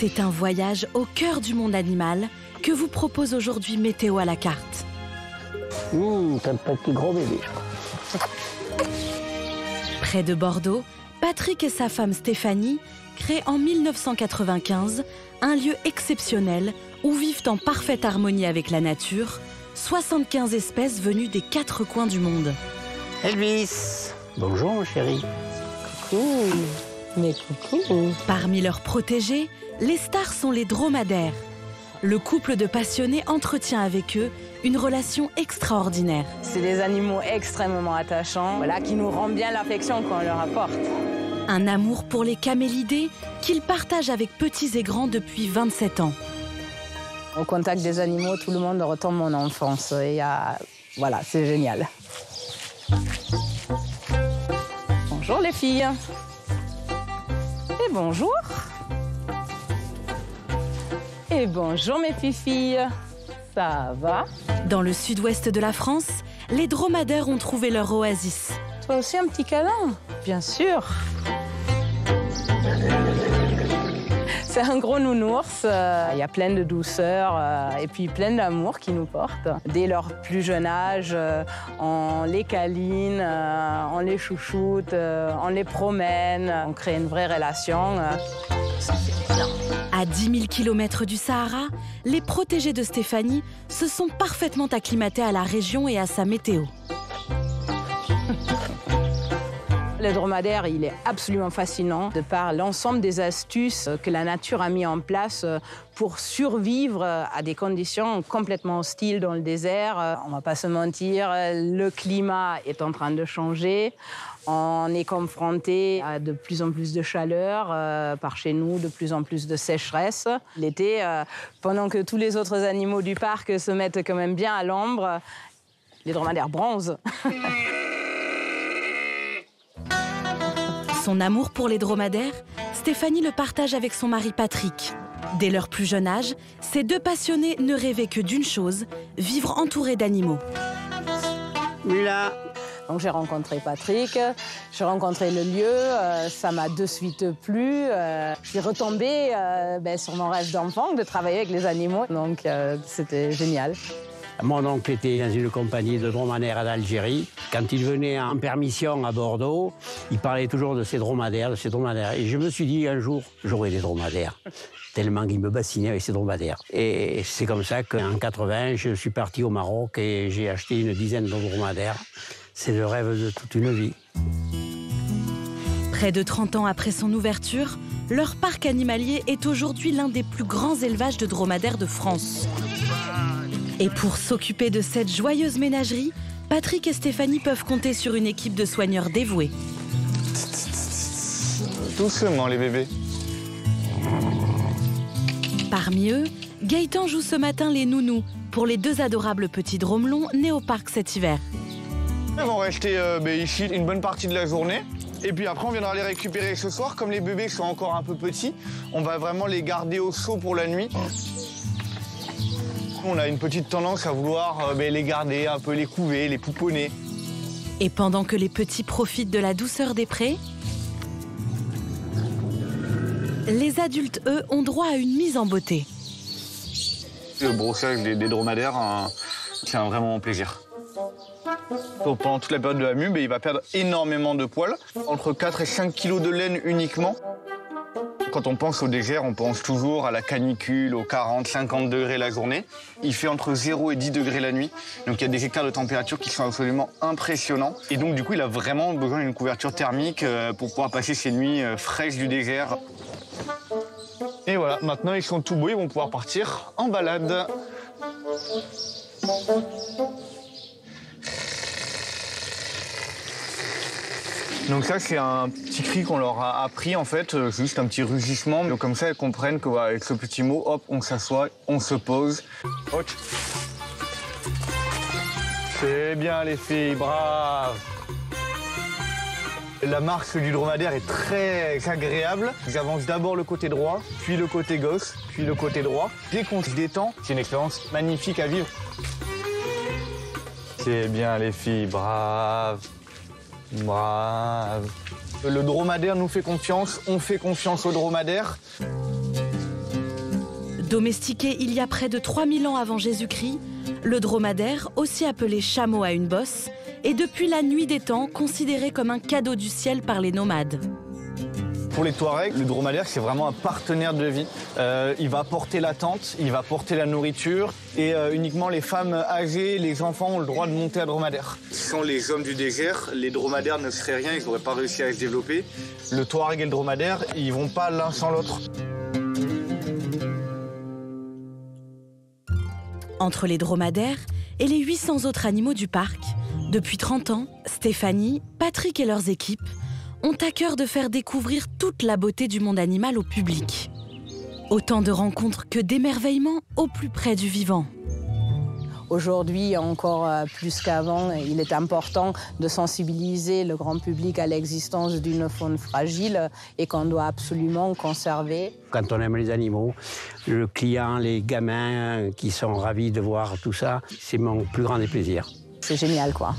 C'est un voyage au cœur du monde animal que vous propose aujourd'hui Météo à la carte. C'est un petit gros bébé. Près de Bordeaux, Patrick et sa femme Stéphanie créent en 1995 un lieu exceptionnel où vivent en parfaite harmonie avec la nature 75 espèces venues des quatre coins du monde. Elvis, bonjour mon chéri. Coucou. Mais coucou. Parmi leurs protégés, les stars sont les dromadaires. Le couple de passionnés entretient avec eux une relation extraordinaire. C'est des animaux extrêmement attachants, voilà, qui nous rendent bien l'affection qu'on leur apporte. Un amour pour les camélidés qu'ils partagent avec petits et grands depuis 27 ans. Au contact des animaux, tout le monde retombe en enfance. Et voilà, c'est génial. Bonjour les filles. Et bonjour. Et bonjour mes filles. Ça va? Dans le sud-ouest de la France, les dromadaires ont trouvé leur oasis. Toi aussi un petit câlin? Bien sûr. C'est un gros nounours, il y a plein de douceur et puis plein d'amour qui nous porte. Dès leur plus jeune âge, on les câline, on les chouchoute, on les promène, on crée une vraie relation. À 10 000 km du Sahara, les protégés de Stéphanie se sont parfaitement acclimatés à la région et à sa météo. Le dromadaire, il est absolument fascinant de par l'ensemble des astuces que la nature a mis en place pour survivre à des conditions complètement hostiles dans le désert. On va pas se mentir, le climat est en train de changer. On est confronté à de plus en plus de chaleur, par chez nous, de plus en plus de sécheresse. L'été, pendant que tous les autres animaux du parc se mettent quand même bien à l'ombre, les dromadaires bronzent. Son amour pour les dromadaires, Stéphanie le partage avec son mari Patrick. Dès leur plus jeune âge, ces deux passionnés ne rêvaient que d'une chose, vivre entourés d'animaux. Là. Donc j'ai rencontré Patrick, j'ai rencontré le lieu, ça m'a de suite plu. Je suis retombée sur mon rêve d'enfant de travailler avec les animaux, donc c'était génial. Mon oncle était dans une compagnie de dromadaires d'Algérie. Quand il venait en permission à Bordeaux, il parlait toujours de ses dromadaires, de ses dromadaires. Et je me suis dit, un jour, j'aurai des dromadaires. Tellement qu'il me bassinait avec ses dromadaires. Et c'est comme ça qu'en 80, je suis parti au Maroc et j'ai acheté une dizaine de dromadaires. C'est le rêve de toute une vie. Près de 30 ans après son ouverture, leur parc animalier est aujourd'hui l'un des plus grands élevages de dromadaires de France. Et pour s'occuper de cette joyeuse ménagerie, Patrick et Stéphanie peuvent compter sur une équipe de soigneurs dévoués. Doucement les bébés. Parmi eux, Gaëtan joue ce matin les nounous pour les deux adorables petits dromelons nés au parc cet hiver. Ils vont rester ici une bonne partie de la journée. Et puis après, on viendra les récupérer ce soir. Comme les bébés sont encore un peu petits, on va vraiment les garder au chaud pour la nuit. On a une petite tendance à vouloir les garder, un peu les couver, les pouponner. Et pendant que les petits profitent de la douceur des prés, les adultes, eux, ont droit à une mise en beauté. Le brossage des dromadaires, c'est un vraiment plaisir. Donc pendant toute la période de la mue, il va perdre énormément de poils, entre 4 et 5 kilos de laine uniquement. Quand on pense au désert, on pense toujours à la canicule, aux 40, 50 degrés la journée. Il fait entre 0 et 10 degrés la nuit. Donc il y a des écarts de température qui sont absolument impressionnants. Et donc du coup, il a vraiment besoin d'une couverture thermique pour pouvoir passer ces nuits fraîches du désert. Et voilà, maintenant ils sont tout beaux, ils vont pouvoir partir en balade. Donc ça, c'est un petit cri qu'on leur a appris, en fait, juste un petit rugissement. Donc comme ça, elles comprennent qu'avec ce petit mot, hop, on s'assoit, on se pose. Hop. C'est bien, les filles, braves. La marche du dromadaire est très agréable. J'avance d'abord le côté droit, puis le côté gauche, puis le côté droit. Dès qu'on se détend, c'est une expérience magnifique à vivre. C'est bien, les filles, braves. Brave. Le dromadaire nous fait confiance, on fait confiance au dromadaire. Domestiqué il y a près de 3000 ans avant Jésus-Christ, le dromadaire, aussi appelé chameau à une bosse, est depuis la nuit des temps considéré comme un cadeau du ciel par les nomades. Pour les Touaregs, le dromadaire, c'est vraiment un partenaire de vie. Il va porter la tente, il va porter la nourriture et uniquement les femmes âgées, les enfants ont le droit de monter à dromadaire. Sans les hommes du désert, les dromadaires ne seraient rien, ils n'auraient pas réussi à se développer. Le Touareg et le dromadaire, ils vont pas l'un sans l'autre. Entre les dromadaires et les 800 autres animaux du parc, depuis 30 ans, Stéphanie, Patrick et leurs équipes ont à cœur de faire découvrir toute la beauté du monde animal au public. Autant de rencontres que d'émerveillements au plus près du vivant. Aujourd'hui, encore plus qu'avant, il est important de sensibiliser le grand public à l'existence d'une faune fragile et qu'on doit absolument conserver. Quand on aime les animaux, le client, les gamins qui sont ravis de voir tout ça, c'est mon plus grand des plaisirs. C'est génial, quoi.